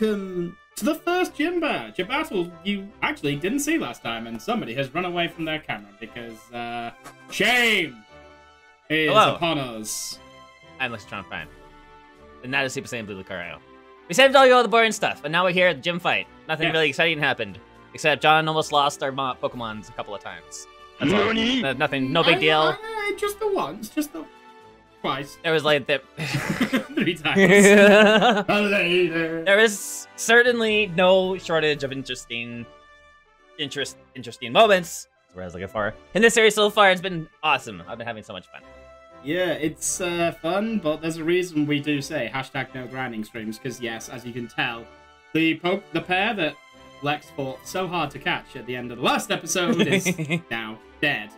welcome to the first gym badge, a battle you actually didn't see last time, and somebody has run away from their camera because shame is upon us. I'm John Fine, and that is Super Saiyan Blue Lucario. We saved all the boring stuff, and now we're here at the gym fight. Nothing really exciting happened, except John almost lost our Pokemons a couple of times. That's all. Nothing, no big deal. Just the once, just the twice. There was like the three times. There is certainly no shortage of interesting moments. That's what I was looking for. And this series so far, it's been awesome. I've been having so much fun. Yeah, it's fun, but there's a reason we do say #NoGrindingStreams, because yes, as you can tell, the pair that Lex fought so hard to catch at the end of the last episode is now dead.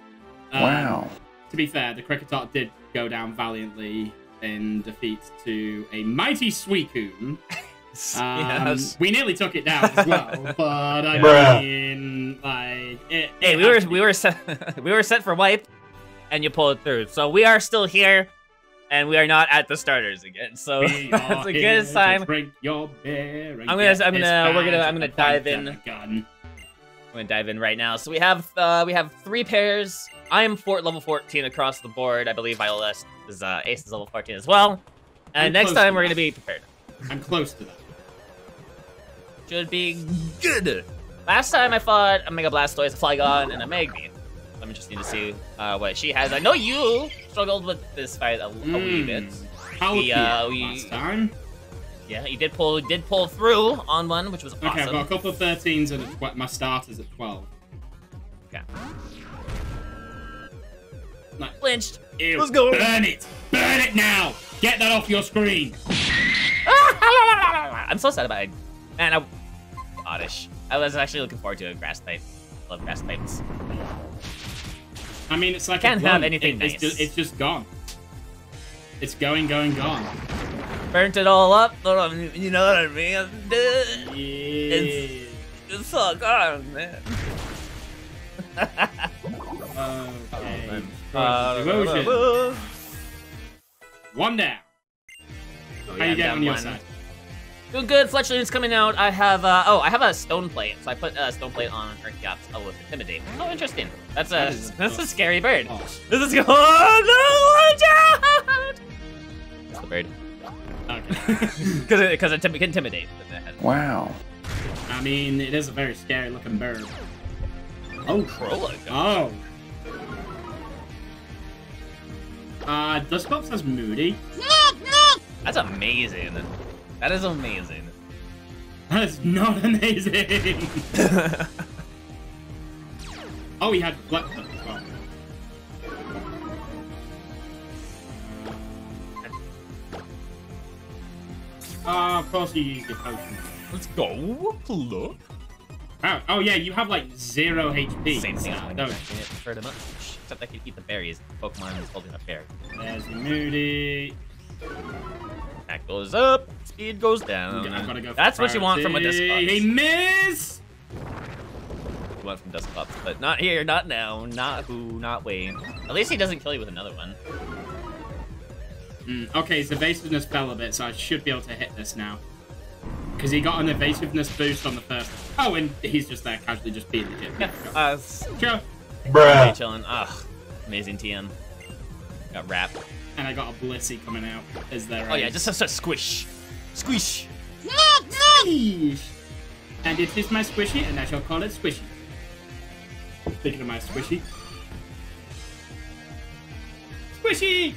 Wow. To be fair, the Kricketot did go down valiantly in defeat to a mighty Suicune. Yes. We nearly took it down as well, but I mean, like, hey, we were set for wipe. And you pull it through. So we are still here, and we are not at the starters again. So it's a good sign. I'm gonna dive in. I'm gonna dive in right now. So we have three pairs. I am level 14 across the board. I believe Viola is Ace is level 14 as well. And next time we're gonna be prepared. I'm close to that. Should be good. Last time I fought a Mega Blastoise, a Flygon, and a Magby. I'm interested to see what she has. I know you struggled with this fight a wee bit. Last time. Yeah, you did pull through on one, which was awesome. Okay, I've got a couple of 13s and my starters at 12. Okay. Nice. Flinched. Ew. Let's go. Burn it. Burn it now. Get that off your screen. I'm so sad about it. Man, Oddish. I was actually looking forward to a grass type. I love grass types. I mean, it's like can't have anything nice. It's just gone. It's gone. Burnt it all up. You know what I mean? Yeah. It's all gone, man. Okay. One down. How you getting on your side? Doing good. Fletchling's coming out. I have a stone plate, so I put a stone plate on Earthgaps. Oh, with Intimidate. Oh, interesting. That's a scary bird. Oh. This is oh no! Watch out! That's the bird. Okay. Because it can intimidate. Wow. I mean, it is a very scary looking bird. Oh, Krolog. Oh. Dusclops has Moody. That's amazing. That is amazing. That is not amazing. Oh, he had black as well. Ah, of course you used your potion. Let's go. Look. Wow. Oh yeah, you have like 0 HP. Same thing. I don't prefer them much. Except I can eat the berries. Pokemon is holding a bear. There's Moody. That goes up. Speed goes down. Yeah, I've got to go. That's what you want from a Dusclops. He missed. You want from Dusclops, but not here, not now, not who, not Wayne. At least he doesn't kill you with another one. Okay, his evasiveness fell a bit, so I should be able to hit this now. Because he got an evasiveness boost on the first. Oh, and he's just there casually, just being legit. Yeah. Sure. Bruh. Chilling. Ugh. Amazing TM. Got wrap. And I got a Blissey coming out. Is there? Oh yeah, just a squish. Squish. And it is my Squishy, and I shall call it Squishy. Speaking of my Squishy. Squishy!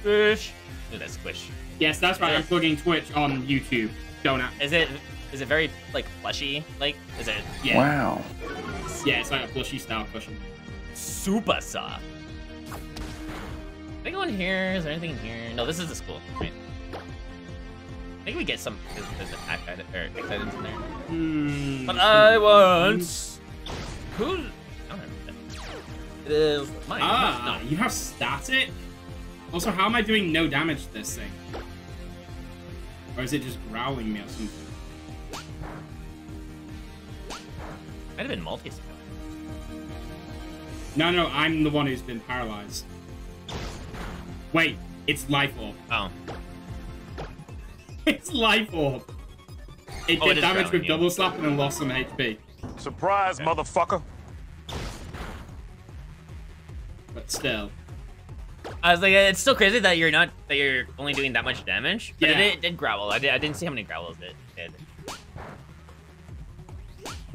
Squish. Do that squish. Yes, that's right. I'm plugging Twitch on YouTube. Donut. Is it very like plushy? Like is it? Yeah. Wow. Yeah, it's like a plushy style cushion. Super soft. Can I go in here? Is there anything in here? No, this is the school. Right. I think we get some attack items in there. But I want. Who? I don't remember. It is mine. Ah, no. You have static? Also, how am I doing no damage to this thing? Or is it just growling me or something? Might have been multi skill. No, I'm the one who's been paralyzed. Wait, it's Life Orb. Oh. It's life orb. It did damage with double slap and then lost some HP. Surprise, motherfucker. But still. I was like, it's still crazy that you're not, that you're only doing that much damage. But yeah, it did growl. I didn't see how many growls it did.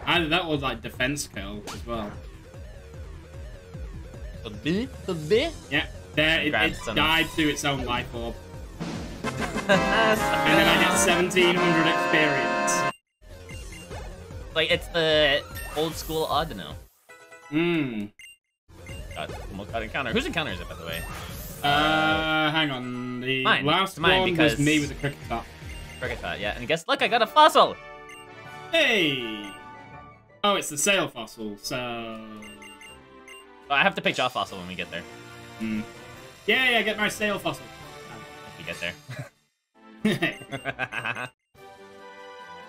Either that was like defense curl as well. Yeah, there it died to its own life orb. And then I get 1700 experience. Like, it's the old school Audino. Almost got encounter. Whose encounter is it, by the way? Hang on. The last one because was me with a Kricketot. Kricketot, yeah. And guess, look, I got a fossil! Hey! Oh, it's the sail fossil, so... Oh, I have to pick your fossil when we get there. Yeah, yeah, get my sail fossil. We get there.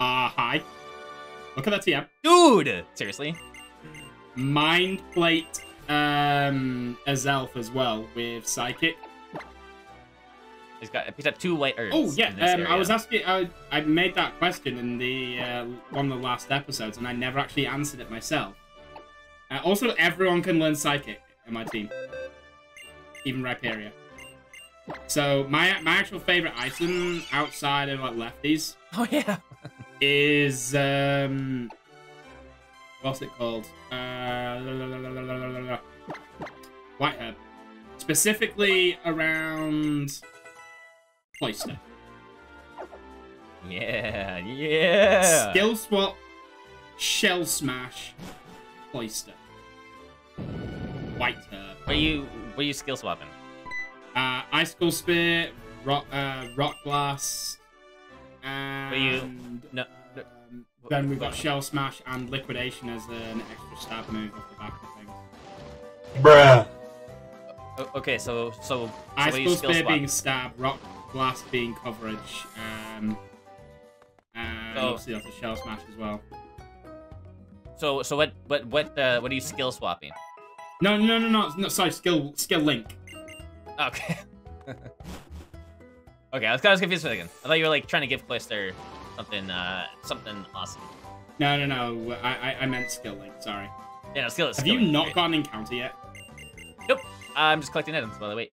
Hi. Look at that TM. Dude! Seriously? Mind plate a Zelf as well with psychic. He's got picked up two white earths. Oh yeah, I was asking. I made that question in the one of the last episodes, and I never actually answered it myself. Also, everyone can learn psychic in my team, even Rhyperia. So my actual favorite item outside of like lefties. Oh yeah. Is what's it called? White herb. Specifically around Cloyster. Yeah, yeah. Skill swap, shell smash, Cloyster. White herb. Were you skill swapping? Icicle Spear, rock blast, and then we've got Shell Smash and Liquidation as an extra stab move off the back of things. Bruh. Okay, so Icicle Spear being stab, rock blast being coverage, and obviously that's a Shell Smash as well. So what are you skill swapping? No, sorry, skill link. Okay. Okay, I was confused for a second. I thought you were like trying to give Cloyster something, something awesome. No. I meant skill link. Sorry. Yeah, no, skill. Have you not got an encounter yet? Nope. I'm just collecting items. By the way.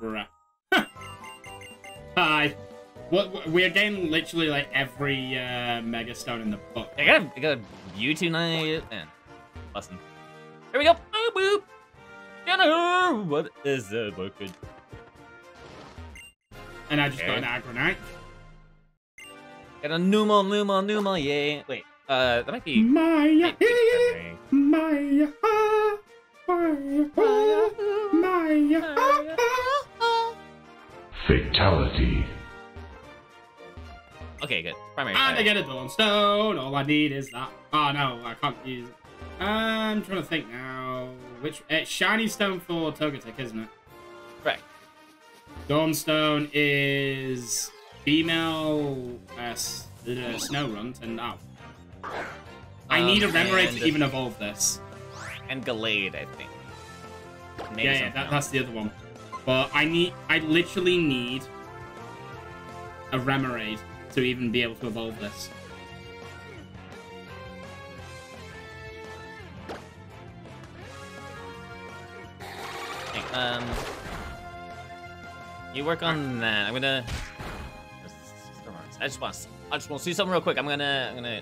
Bruh. Hi. What? We're getting literally like every mega stone in the book. I got a Mewtwo night and lesson. Here we go. Boop boop. What is the bucket? And I just got an Agronite. Got a Numal, yeah. Wait, that might be... Maya. Fatality. Okay, good. Primary. I get a Dawnstone. All I need is that. Oh, no, I can't use it. I'm trying to think now. Which it's shiny stone for Togetic, isn't it? Correct. Dawnstone is female snow runt, and I need a Remoraid to even evolve this. And Gallade, I think. Maybe that's the other one. But I literally need a Remoraid to even be able to evolve this. You work on that. I'm gonna. I just want to see something real quick. I'm gonna.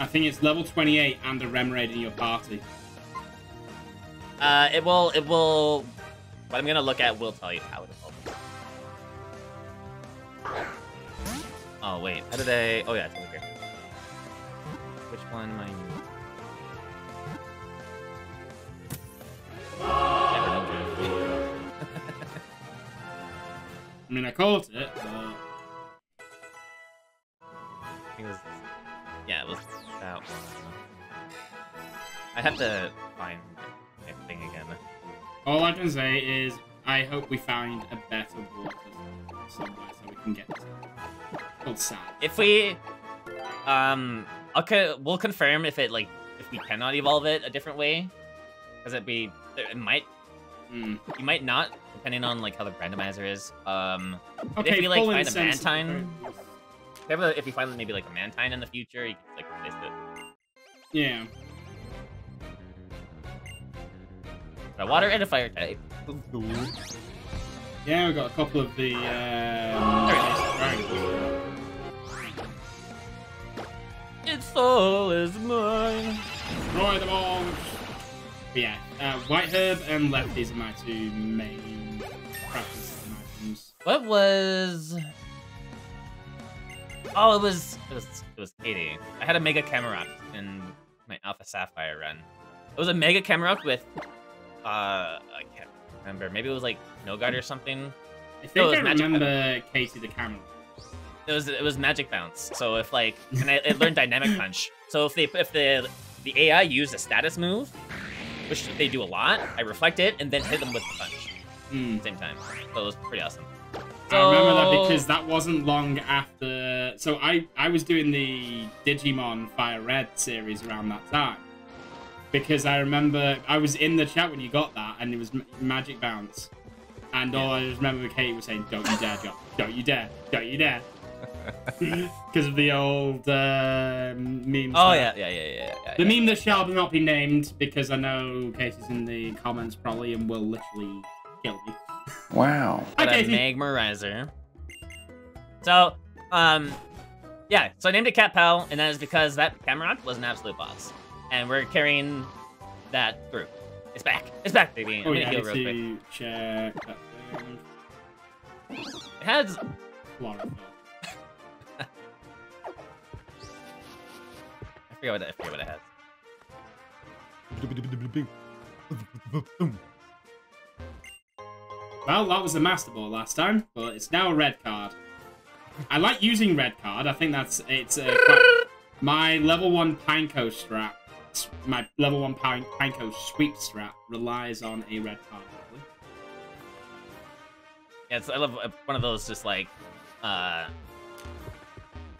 I think it's level 28 and a Remoraid in your party. It will. What I'm gonna look at will tell you how it evolves. Oh wait, how did I? Oh yeah, it's over here. Which one am I? I mean, I caught it, but... I think it was... Yeah, it was that one. I have to find everything again. All I can say is, I hope we find a better water somewhere so we can get to it. Called Sand. If we... Okay, we'll confirm if we cannot evolve it a different way. Because it might... You might not, depending on like how the randomizer is. Okay, if you like find a Mantine, if you find maybe like a Mantine in the future, you can like replace it. Yeah. A water and a fire type. Yeah, we got a couple of the. Its soul is mine. Destroy them all. But yeah, White Herb and Lefties are my two main practice items. What was? Oh, it was Katie. I had a Mega Camerupt in my Alpha Sapphire run. It was a Mega Camerupt with. I can't remember. Maybe it was like Noguard or something. I think I remember Casey the Camel. It was Magic Bounce. So if like, and it learned Dynamic Punch. So if the AI used a status move, which they do a lot, I reflect it and then hit them with the punch. At the same time. So it was pretty awesome. So... I remember that because that wasn't long after. So I was doing the Digimon Fire Red series around that time. Because I remember I was in the chat when you got that, and it was Magic Bounce, and all I just remember Kate was saying, "Don't you dare, John! Don't you dare! Don't you dare!" Because of the old meme. Oh yeah. The meme that shall not be named, because I know Katie's in the comments probably and will literally kill me. Wow. But a Magmarizer. So, yeah. So I named it Cat Pal, and that is because that Camerupt was an absolute boss. And we're carrying that through. It's back. It's back, baby. I'm gonna heal real quick. Check that thing. It has. I forget what it has. Well, that was a Master Ball last time, but it's now a red card. I like using red card. I think it's my level 1 Pineco strat. My level 1 Pineco sweep strat relies on a red card. Really. Yeah, I love one of those just like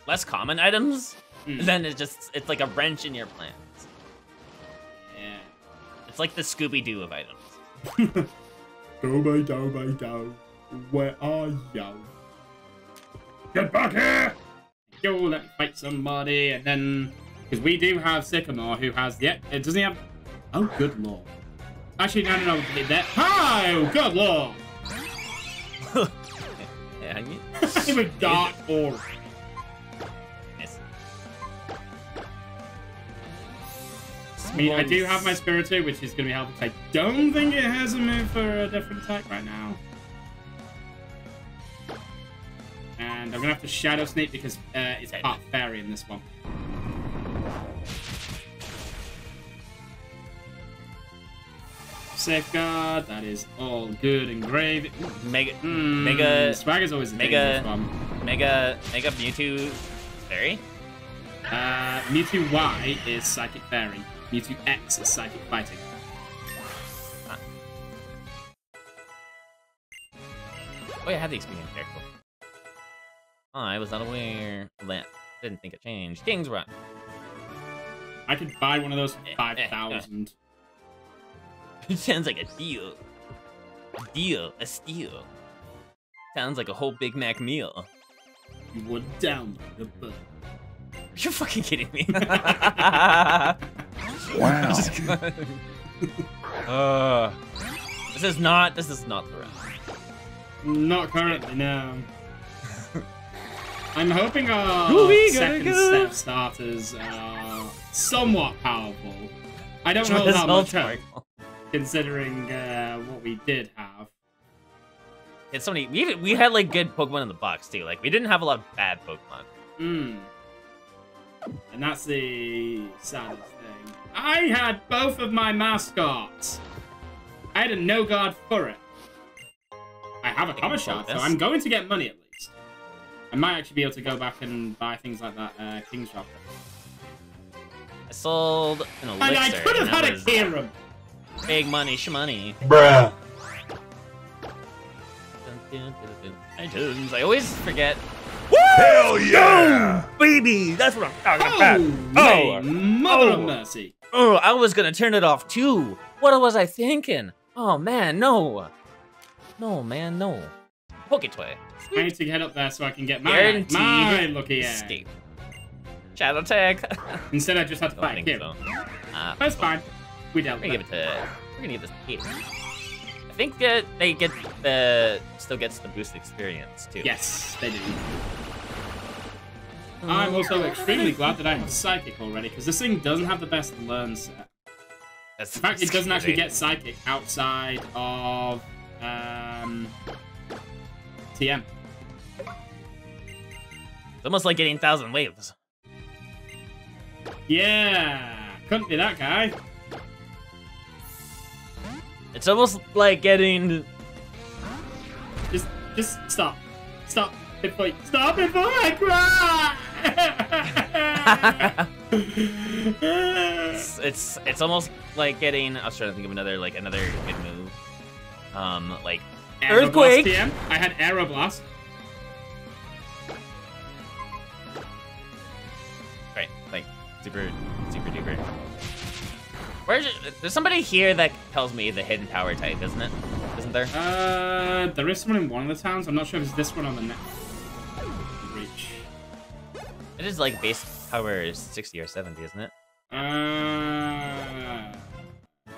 less common items. Then it's like a wrench in your plans. Yeah, it's like the Scooby-Doo of items. Do-ba-do-ba-do, where are you? Get back here! Go, let's fight somebody, and then. Because we do have Sycamore, who has the... Does he have... Oh, good lord. Actually, no. Oh, good lord! Yeah, I'm a dark aura. Yes. I mean, I do have my Spiritomb, which is going to be helpful. I don't think it has a move for a different type right now. And I'm going to have to Shadow Sneak because it's part fairy in this one. Safeguard, that is all good and grave. Mega Swagger's always a dangerous one. Mega Mewtwo Fairy? Mewtwo Y is Psychic Fairy. Mewtwo X is Psychic Fighting. Huh. Oh yeah, I had the experience there. Cool. I was not aware of that. Didn't think it changed. King's Run. I could buy one of those for 5,000. It sounds like a deal. A deal. A steal. Sounds like a whole Big Mac meal. You would download a book. You're fucking kidding me. Wow. This is not the round. Not currently, no. I'm hoping our second step starters are somewhat powerful. I don't know how much considering what we did have. It's so many. We had like good Pokemon in the box too. Like we didn't have a lot of bad Pokemon. And that's the saddest thing. I had both of my mascots. I had a Noguard Furret. I have a cover shot, so I'm going to get money at least. I might actually be able to go back and buy things like that King's Shop. I sold an Elixir. And I could have had a Kyurem. Big money, shmoney. Bruh. iTunes. I always forget. Woo! Hell yeah! Oh, baby, that's what I'm talking about. Oh, mother of mercy. Oh, I was gonna turn it off too. What was I thinking? Oh man, no! No, man, no. Poketoy. I need to head up there so I can get my lucky escape. Shadow attack. Instead, I just had to fight him. So. That's fine. We dealt with it. We're gonna give this to Kate. I think that they get the still gets the boost experience too. Yes, they do. I'm also extremely glad that I have Psychic already, because this thing doesn't have the best learn set. That's in fact, it doesn't actually get Psychic outside of TM. It's almost like getting 1,000 waves. Yeah, couldn't be that guy. It's almost like getting... Just stop. Stop. Stop before I cry! it's almost like getting. I was trying to think of another good move. Like Earthquake. TM. I had Aeroblast. Right, like super duper. Where's there's somebody here that tells me the hidden power type, isn't it? Isn't there? There is someone in one of the towns. I'm not sure if it's this one or the next. It is like base power is 60 or 70, isn't it?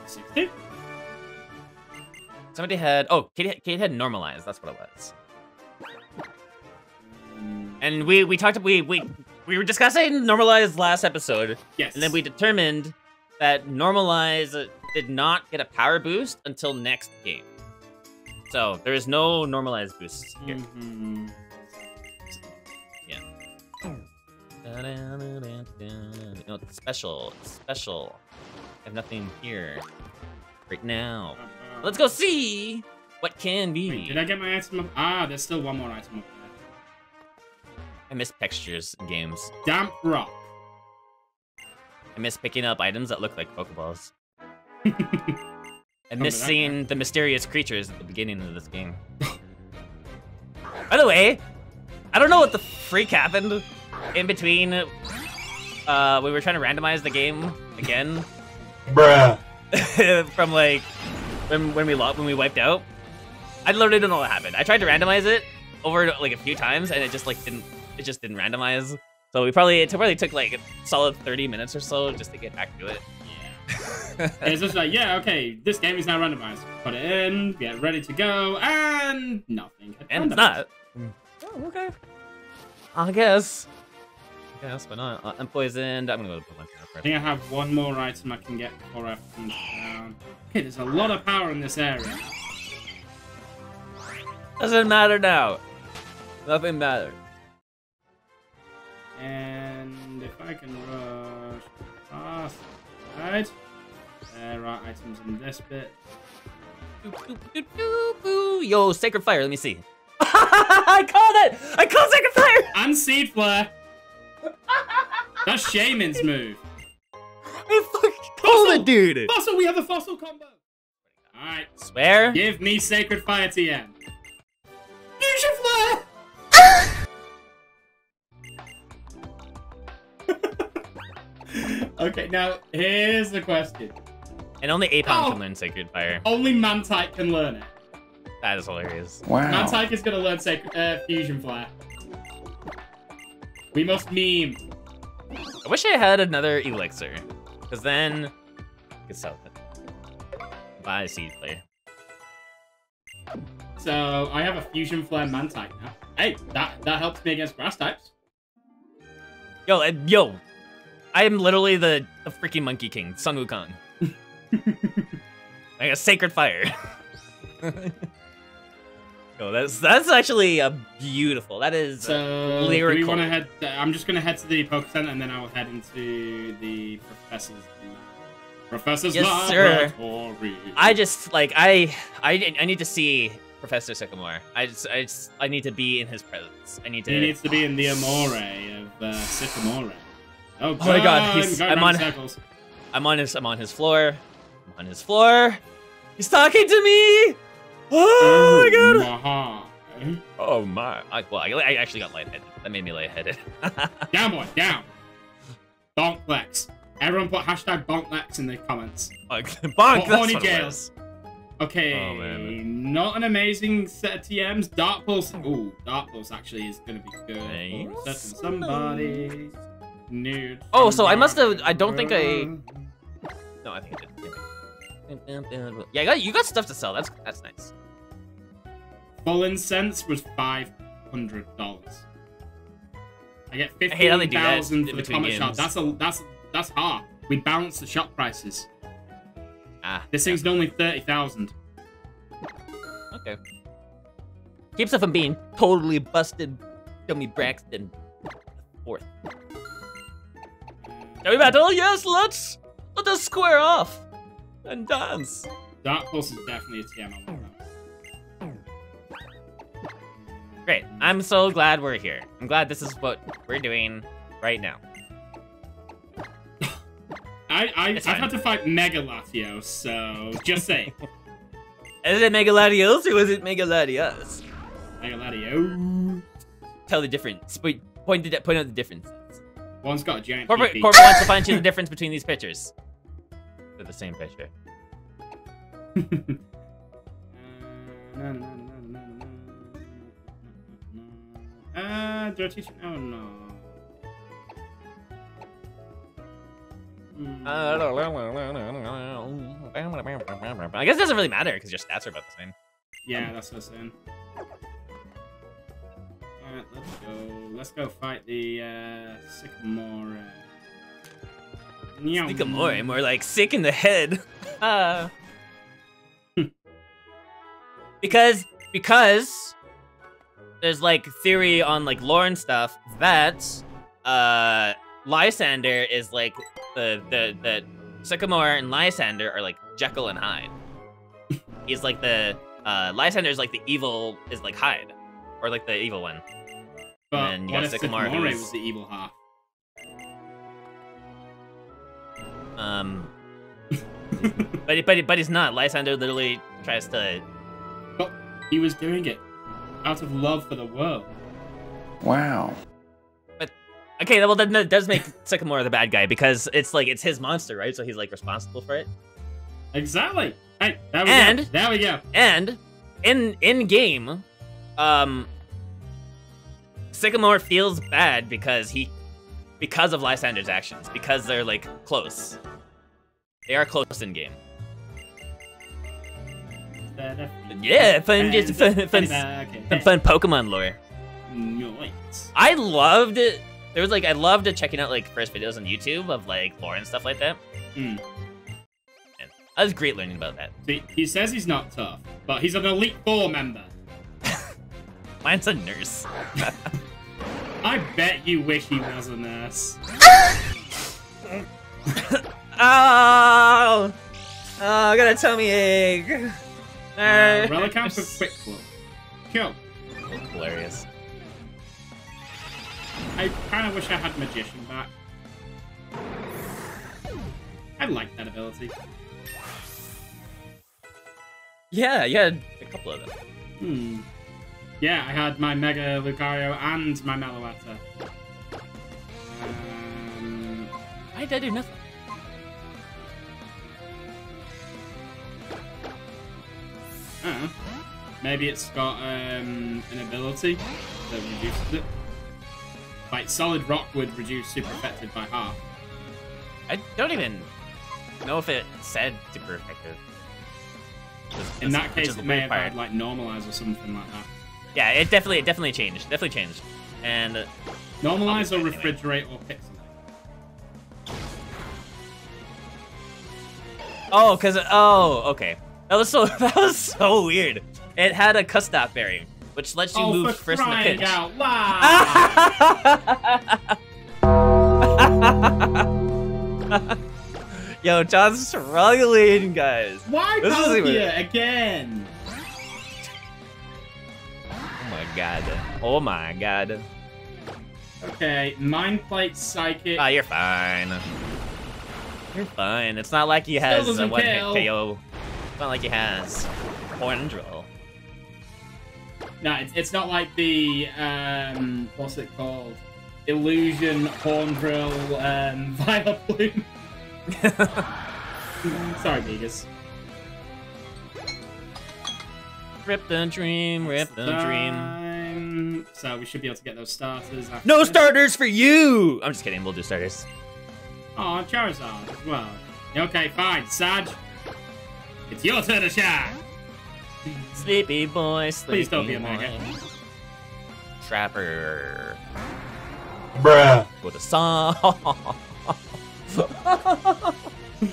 60? Somebody had... Oh, Kate had Normalized. That's what it was. And we were discussing Normalized last episode. Yes. And then we determined that Normalize did not get a power boost until next game. So there is no Normalized boosts here. Mm-hmm. No, it's special. It's special. I have nothing here right now. Let's go see what can be. Wait, did I get my item up? Ah, there's still one more item up there. I miss textures in games. Damp rock. I miss picking up items that look like Pokeballs. I miss seeing the mysterious creatures at the beginning of this game. By the way, I don't know what the freak happened. In between, we were trying to randomize the game again. Bruh. From like when we wiped out, I literally don't know what happened. I tried to randomize it over like a few times, and it just like didn't randomize. So it probably took like a solid 30 minutes or so just to get back to it. Yeah. It's just like, yeah, okay, this game is now randomized. Put it in, get ready to go, and nothing. And it's not. Oh, okay. I guess. Yes, but not. I'm poisoned. I'm gonna go to put my power first. I think I have one more item I can get before I finish down. Okay, there's a lot of power in this area. Doesn't matter now. Nothing mattered. And if I can rush past right. There are items in this bit. Yo, Sacred Fire, let me see. I called it! I called Sacred Fire! And Seed Flare! That's Shaman's move. I fucking called it, dude. Fossil, we have a fossil combo. All right, swear. Give me Sacred Fire, TM. Fusion Flare. Okay, now here's the question. And only Apom can learn Sacred Fire. Only Mantic can learn it. That is hilarious. Wow. Mantic is gonna learn Sacred Fusion Flare. We must meme. I wish I had another elixir, because then I could sell it. Buy a Seed Flare. So I have a Fusion Flare Mantine now. Hey, that helps me against grass types. Yo, I am literally the freaking Monkey King, Sun Wukong. Like a Sacred Fire. Oh, that's actually a beautiful. That is so lyrical. We want to head. I'm just gonna head to the Poké Center and then I will head into the professor's laboratory. Yes, sir. I just like I need to see Professor Sycamore. I need to be in his presence. I need to. He needs to be in the amore of Sycamore. Oh, God. Oh my God! I'm on his floor. I'm on his floor. He's talking to me. Oh my God! Uh-huh. Oh my! I actually got lightheaded. That made me lightheaded. Down, boy, down. Bonklex. Everyone put hashtag Bonklex in the comments. Bonk. Horny Gales. Okay, oh, man. Not an amazing set of TMs. Dark Pulse. Ooh, Dark Pulse actually is going to be good. Thanks. Set from somebody. Nude. Oh, so I must have. I don't think I. No, I think I did. Yeah, you got stuff to sell. That's nice. Full incense was $500. I get 15,000 for the comic shop. That's hard. We balance the shop prices. This thing's only 30,000. Okay. Keeps it from being totally busted, dummy Braxton. Fourth. Shall we battle? Yes, let us square off and dance. Dark Pulse is definitely a TM. Great. I'm so glad we're here. I'm glad this is what we're doing right now. I've had to fight Mega Latios, so just say. Is it Mega Latios or was it Mega Latios? Mega Latios. Tell the difference. Point out the differences. One's got a giant. Corporate wants to fine tune the difference between these pictures. They're the same picture. Did I teach you? Oh no. I guess it doesn't really matter because your stats are about the same. Yeah, that's what I'm saying. Alright, let's go. Let's go fight the Sycamore. Sycamore, more like sick in the head. Because there's like theory on like lore and stuff that Lysander is like the Sycamore and Lysander are like Jekyll and Hyde. He's like the Lysander is like the evil is like Hyde, or like the evil one. But and you got Sycamore who was the evil half. But he's not. Lysander literally tries to. But he was doing it out of love for the world. Wow. But okay, well that does make Sycamore the bad guy because it's like it's his monster, right? So he's like responsible for it. Exactly. Hey, there we go. And in game, Sycamore feels bad because of Lysander's actions, because they're like close. They are close in game. Yeah, fun Pokemon lore. Nice. I loved it. There was like I loved checking out like first videos on YouTube of like lore and stuff like that. Mm. And I was great learning about that. See, he says he's not tough, but he's an Elite Four member. Mine's a nurse. I bet you wish he was a nurse. Oh, I got a tummy ache. Relicanth for quick blow. Kill. That's hilarious. I kind of wish I had Magician back. I like that ability. Yeah, you had a couple of them. Hmm. Yeah, I had my Mega Lucario and my Meloetta. Why did I do nothing? Maybe it's got an ability that reduces it. Like Solid Rock would reduce super effective by half. I don't even know if it said super effective. In that case, it may have had like Normalize or something like that. Yeah, it definitely changed. Definitely changed. And Normalize or Refrigerate anyway. Or Pixelate. Oh, okay. That was so weird. It had a Custop berry, which lets you move first in the pitch. Out loud. Yo, John's struggling, guys. Why here again? Oh my god. Oh my god. Okay, Mind Plate Psychic. Ah, you're fine. You're fine. It's not like he has a one-hit KO. It's not like he has Horn Drill. No, it's not like the, what's it called? Illusion, Horn Drill, Violet Bloom. Sorry, Vegas. Rip the dream. So we should be able to get those starters. After no this. Starters for you! I'm just kidding, we'll do starters. Oh, Charizard as well. Okay, fine, Saj. It's your turn to shine. Sleepy boy, sleepy Please don't be a mega. Trapper. Bruh. With a song.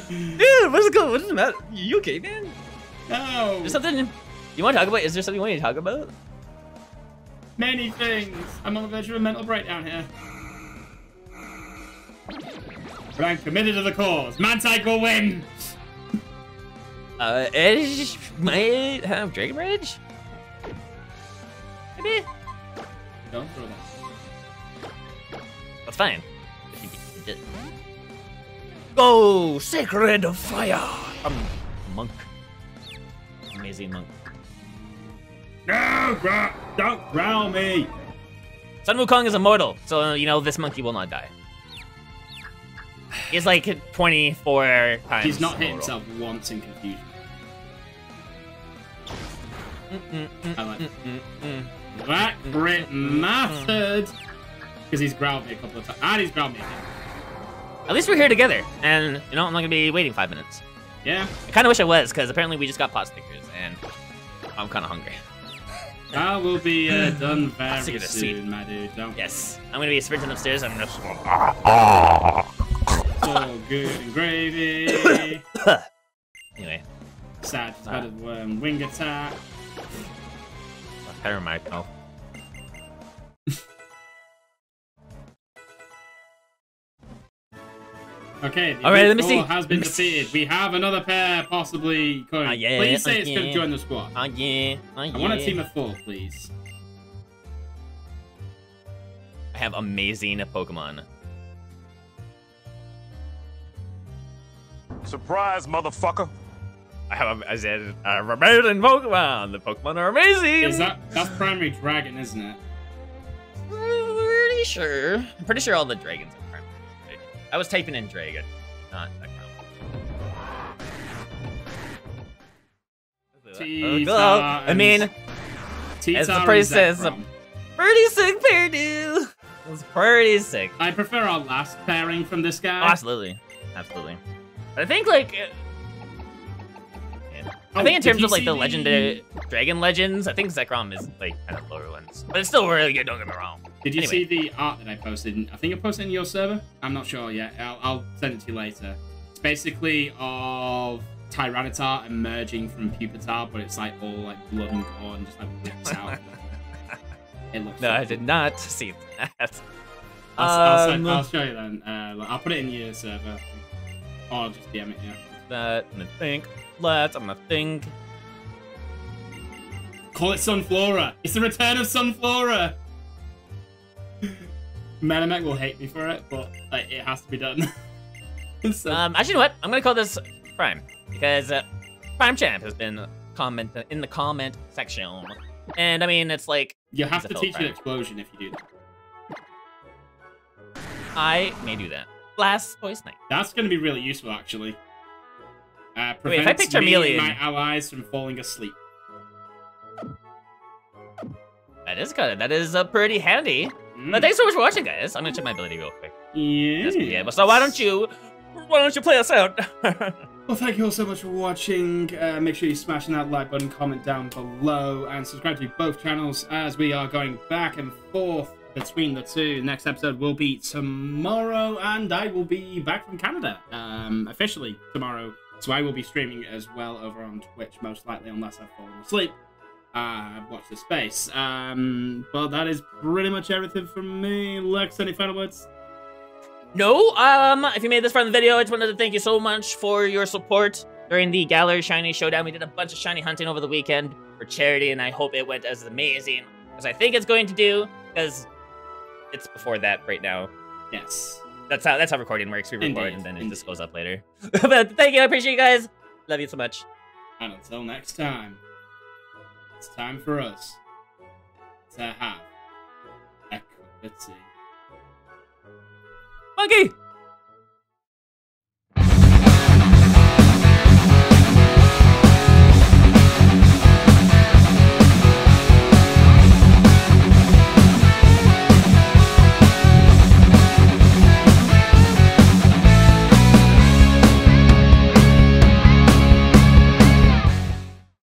Dude, what is going on? What is the matter? You okay, man? No. There's something you want to talk about? Is there something you want to talk about? Many things. I'm on the verge of a mental breakdown here. But I'm committed to the cause. Mantic will win. Edge might have Dragon Rage? Maybe? Don't throw that. That's fine. Go! Sacred Fire! Monk. Amazing monk. No! Don't growl me! Sun Wukong is immortal, so you know this monkey will not die. He's like 24 times. He's not hit himself once in confusion. I like that grit mattered because he's growled me a couple of times. And he's growled me again. At least we're here together, and you know I'm not gonna be waiting 5 minutes. Yeah. I kind of wish I was, because apparently we just got pot stickers, and I'm kind of hungry. I will be done very soon, my dude. Don't worry. I'm gonna be sprinting upstairs. I'm gonna. So good and gravy. Anyway. Sad. Just had a wing attack. Never mind. Oh. Okay. All right. Let me see. Has been defeated. We have another pair, possibly. Yeah, please say it's going to join the squad. I want a team of 4, please. I have amazing Pokemon. Surprise, motherfucker! I said amazing Pokemon. The Pokemon are amazing. Is that's primary dragon, isn't it? Pretty sure. I'm pretty sure all the dragons are primary. Right? I was typing in dragon, not Pokemon. I mean, as the price says, pretty sick pair, dude. It's pretty sick. I prefer our last pairing from this guy. Oh, absolutely, absolutely. I think like, I think in terms of like the legendary dragon legends, I think Zekrom is like kind of lower ones, but it's still really good. Don't get me wrong. Did you see the art that I posted? I think I posted it in your server. I'm not sure yet. I'll send it to you later. It's basically of Tyranitar emerging from Pupitar, but it's like all like blood and gore and just like rips out. It looks. No, I did not see that. I'll show you then. I'll put it in your server. Oh, I'll just DM it, yeah. I'm gonna think. Call it Sunflora. It's the return of Sunflora. Manamec will hate me for it, but like, it has to be done. So. Actually, you know what? I'm gonna call this Prime, because Prime Champ has been in the comment section. And I mean, it's like... You have to teach an explosion if you do that. I may do that. Blastoise Knight. That's going to be really useful, actually. Prevents me and my allies from falling asleep. That is good. That is pretty handy. But thanks so much for watching, guys. I'm going to check my ability real quick. Yeah. So why don't you play us out? Well, thank you all so much for watching. Make sure you smash that like button, comment down below, and subscribe to both channels as we are going back and forth between the two. Next episode will be tomorrow, and I will be back from Canada officially tomorrow, so I will be streaming as well over on Twitch, most likely, unless I've fallen asleep. Watch the space. But that is pretty much everything from me. Lex, any final words? No. If you made this far in the video, I just wanted to thank you so much for your support during the Gallery Shiny Showdown. We did a bunch of shiny hunting over the weekend for charity, and I hope it went as amazing as I think it's going to do, because it's before that right now. Yes. That's how recording works. We record and then it just goes up later. But thank you. I appreciate you guys. Love you so much. And until next time, it's time for us to have a cup of tea. Monkey!